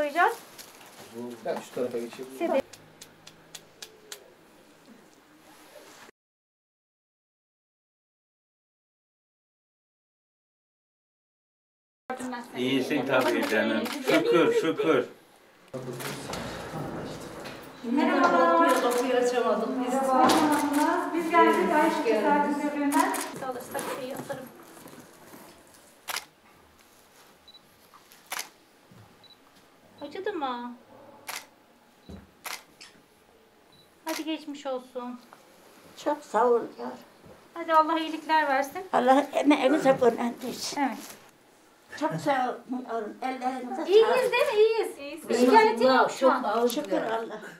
uygulayacağız? Ben şu tarafa geçeyim. İyisin tabii canım. Şükür, şükür. Merhaba. Merhaba. Biz geldik. Ayşe Tesadüf Gölü'nden. Alırsak iyi atarım. Acıdı mı? Hadi geçmiş olsun. Çok sağ ol yar. Hadi Allah iyilikler versin. Allah emeğinize boyunca etsin. Evet. Çok sağ olun. İyiyiz değil mi? İyiyiz. İyiyiz. Şikayetiniz yok şu an. Şükür Allah.